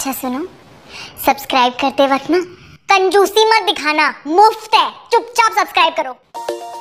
अच्छा सुनो, सब्सक्राइब करते वक्त ना कंजूसी मत दिखाना, मुफ्त है, चुपचाप सब्सक्राइब करो।